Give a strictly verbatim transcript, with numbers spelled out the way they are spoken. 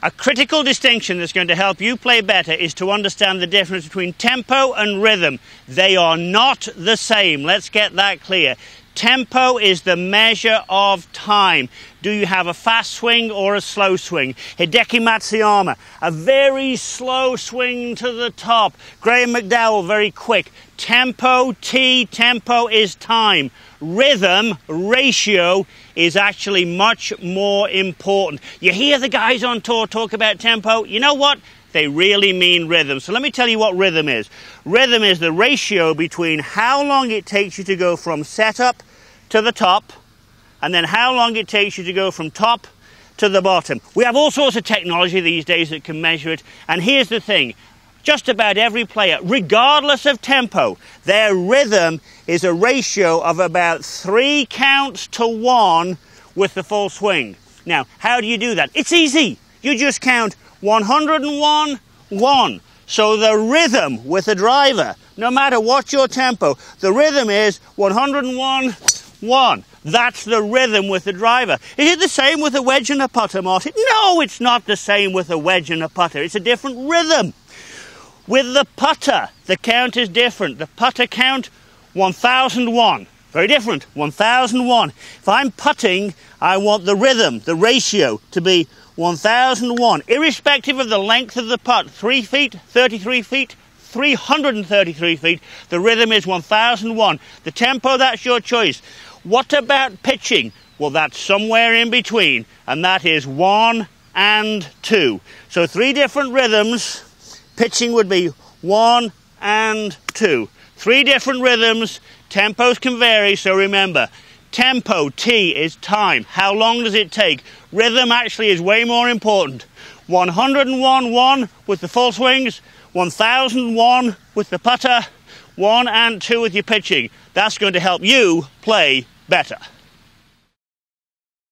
A critical distinction that's going to help you play better is to understand the difference between tempo and rhythm. They are not the same. Let's get that clear. Tempo is the measure of time. Do you have a fast swing or a slow swing? Hideki Matsuyama, a very slow swing to the top. Graeme McDowell, very quick. Tempo, T, tempo is time. Rhythm, ratio, is actually much more important. You hear the guys on tour talk about tempo. You know what? They really mean rhythm. So let me tell you what rhythm is. Rhythm is the ratio between how long it takes you to go from setup to the top, and then how long it takes you to go from top to the bottom. We have all sorts of technology these days that can measure it, and here's the thing. Just about every player, regardless of tempo, their rhythm is a ratio of about three counts to one with the full swing. Now, how do you do that? It's easy. You just count one hundred and one, one. So the rhythm with the driver, no matter what your tempo, the rhythm is one hundred and one, one. That's the rhythm with the driver. Is it the same with a wedge and a putter, Martin? No, it's not the same with a wedge and a putter. It's a different rhythm. With the putter, the count is different. The putter count, one thousand and one. Very different, one thousand and one. If I'm putting, I want the rhythm, the ratio, to be one thousand and one, irrespective of the length of the putt, three feet, thirty-three feet, three hundred and thirty-three feet, the rhythm is one thousand and one. The tempo, that's your choice. What about pitching? Well, that's somewhere in between, and that is one and two. So three different rhythms, pitching would be one and two. Three different rhythms, tempos can vary, so remember, tempo, T, is time. How long does it take? Rhythm actually is way more important. one hundred and one, one with the full swings, one thousand and one with the putter, one and two with your pitching. That's going to help you play better.